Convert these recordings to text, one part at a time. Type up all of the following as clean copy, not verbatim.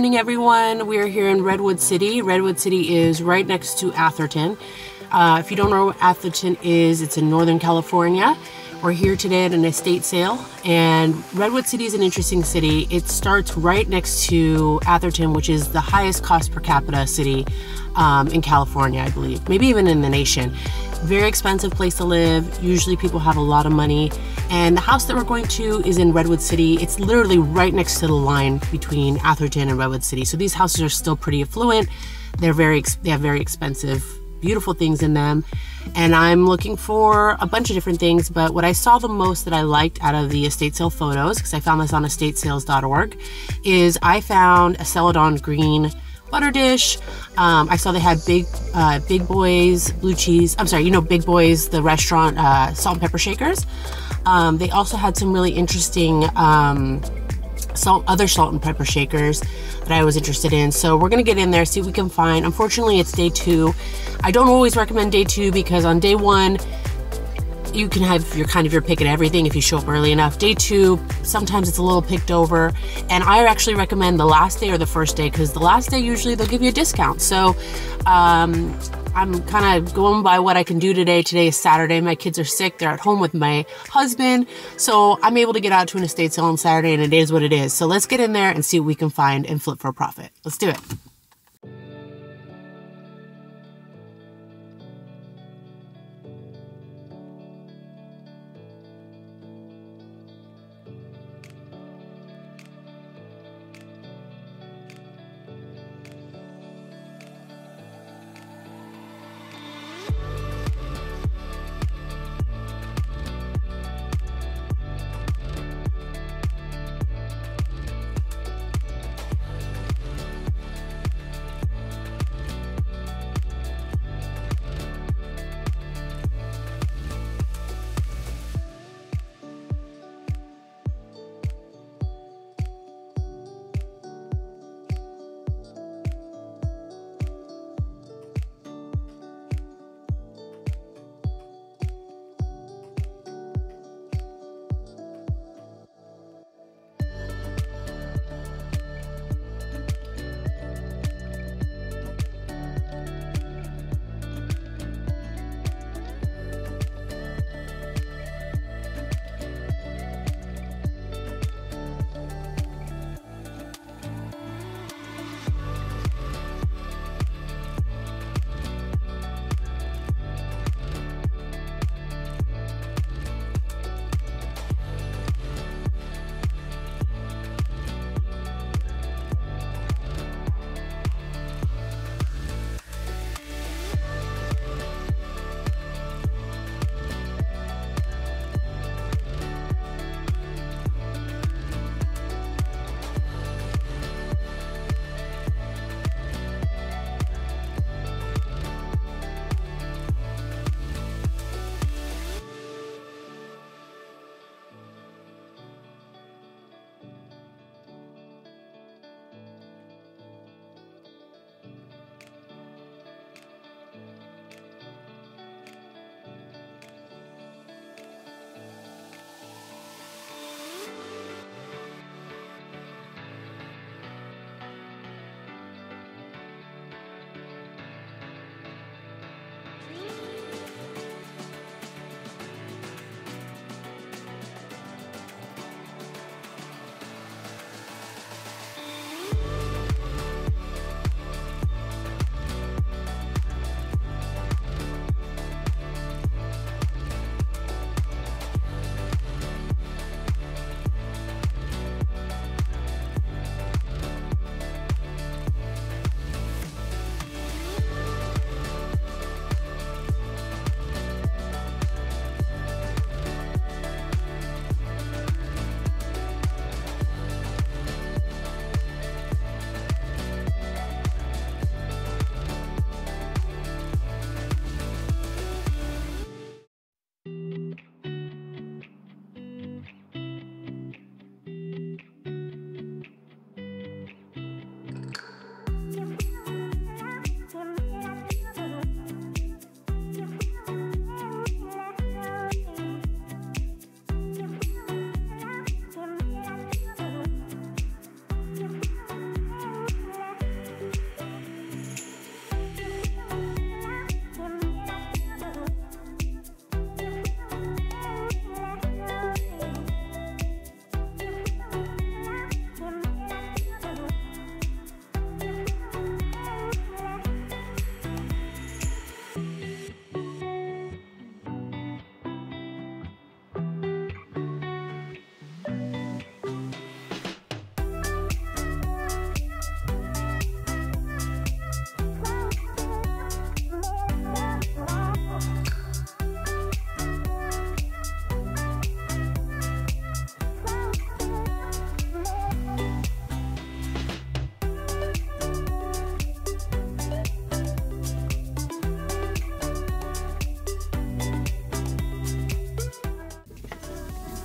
morning, everyone. We are here in Redwood City. Redwood City is right next to Atherton. If you don't know where Atherton is, it's in Northern California. We're here today at an estate sale, and Redwood City is an interesting city. It starts right next to Atherton, which is the highest cost per capita city in California, I believe, maybe even in the nation. Very expensive place to live. Usually people have a lot of money. And the house that we're going to is in Redwood City. It's literally right next to the line between Atherton and Redwood City. So these houses are still pretty affluent. They have very expensive, beautiful things in them. And I'm looking for a bunch of different things, but what I saw the most that I liked out of the estate sale photos, because I found this on estatesales.org, is I found a celadon green butter dish. I saw they had Big Boys blue cheese. I'm sorry, you know, Big Boys, the restaurant, salt and pepper shakers. They also had some really interesting other salt and pepper shakers that I was interested in. So we're gonna get in there, see what we can find. Unfortunately, it's day two. I don't always recommend day two because on day one, you can have your pick at everything if you show up early enough. Day two, sometimes it's a little picked over. And I actually recommend the last day or the first day, because the last day usually they'll give you a discount. So I'm kind of going by what I can do today. Today is Saturday. My kids are sick. They're at home with my husband. So I'm able to get out to an estate sale on Saturday, and it is what it is. So let's get in there and see what we can find and flip for a profit. Let's do it.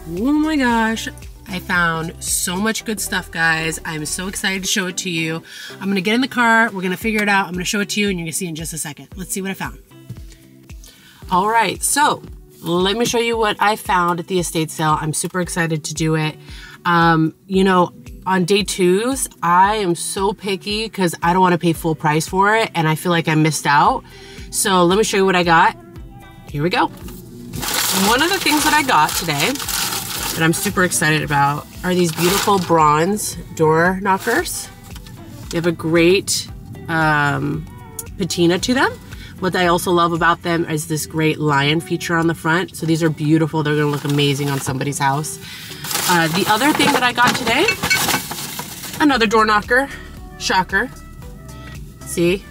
Oh my gosh, I found so much good stuff, guys. I'm so excited to show it to you. I'm gonna get in the car, we're gonna figure it out, I'm gonna show it to you, and you're gonna see in just a second. Let's see what I found. All right, so let me show you what I found at the estate sale. I'm super excited to do it. You know, on day twos, I am so picky because I don't want to pay full price for it, and I feel like I missed out. So let me show you what I got. Here we go. One of the things that I got today that I'm super excited about are these beautiful bronze door knockers. They have a great patina to them. What I also love about them is this great lion feature on the front. So these are beautiful. They're gonna look amazing on somebody's house. The other thing that I got today, another door knocker, shocker. See,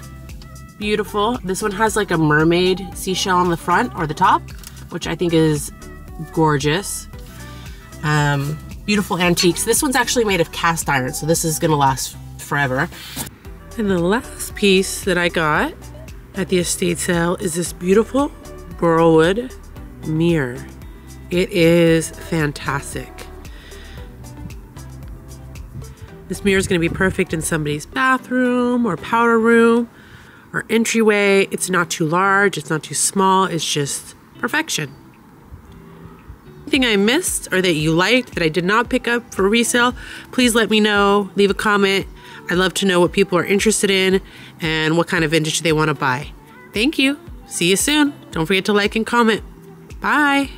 beautiful. This one has like a mermaid seashell on the front or the top, which I think is gorgeous. Beautiful antiques. This one's actually made of cast iron, so this is gonna last forever. And the last piece that I got at the estate sale is this beautiful burlwood mirror. It is fantastic. This mirror is going to be perfect in somebody's bathroom or powder room or entryway. It's not too large, it's not too small, it's just perfection. Anything I missed or that you liked that I did not pick up for resale, please let me know, leave a comment. I'd love to know what people are interested in and what kind of vintage they want to buy. Thank you. See you soon. Don't forget to like and comment. Bye.